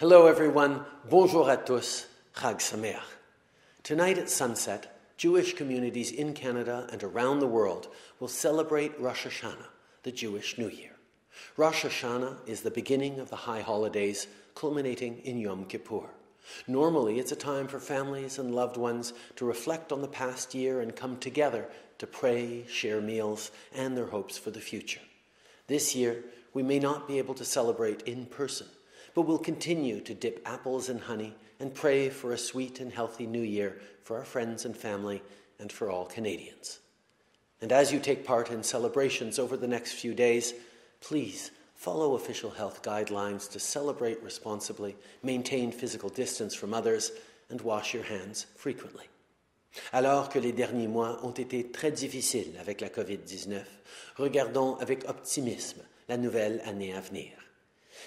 Hello everyone, bonjour à tous, Chag Sameach. Tonight at sunset, Jewish communities in Canada and around the world will celebrate Rosh Hashanah, the Jewish New Year. Rosh Hashanah is the beginning of the high holidays, culminating in Yom Kippur. Normally, it's a time for families and loved ones to reflect on the past year and come together to pray, share meals, and their hopes for the future. This year, we may not be able to celebrate in person, but we'll continue to dip apples in honey and pray for a sweet and healthy new year for our friends and family and for all Canadians. And as you take part in celebrations over the next few days, please follow official health guidelines to celebrate responsibly, maintain physical distance from others, and wash your hands frequently. Alors que les derniers mois ont été très difficiles avec la COVID-19, regardons avec optimisme la nouvelle année à venir.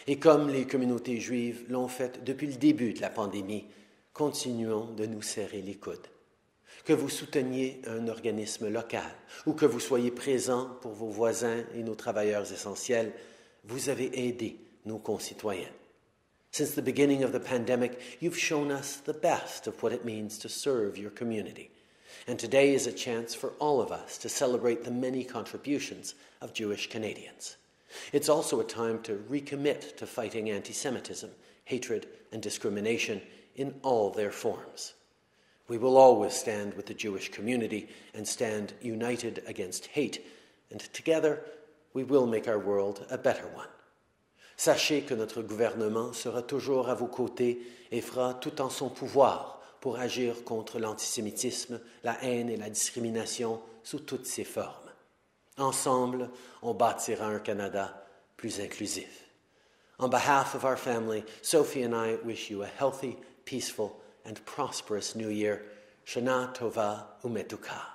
Et comme les communautés juives l'ont fait depuis le début de la pandémie, continuons de nous serrer les coudes. Que vous souteniez un organisme local ou que vous soyez présent pour vos voisins et nos travailleurs essentiels, vous avez aidé nos concitoyens. Since the beginning of the pandemic, you've shown us the best of what it means to serve your community. And today is a chance for all of us to celebrate the many contributions of Jewish Canadians. It's also a time to recommit to fighting anti-Semitism, hatred, and discrimination in all their forms. We will always stand with the Jewish community and stand united against hate, and together we will make our world a better one. Sachez que notre gouvernement sera toujours à vos côtés et fera tout en son pouvoir pour agir contre l'antisémitisme, la haine et la discrimination sous toutes ses formes. Ensemble, on bâtira un Canada plus inclusif. On behalf of our family, Sophie and I wish you a healthy, peaceful, and prosperous New Year. Shana Tova Umetuka.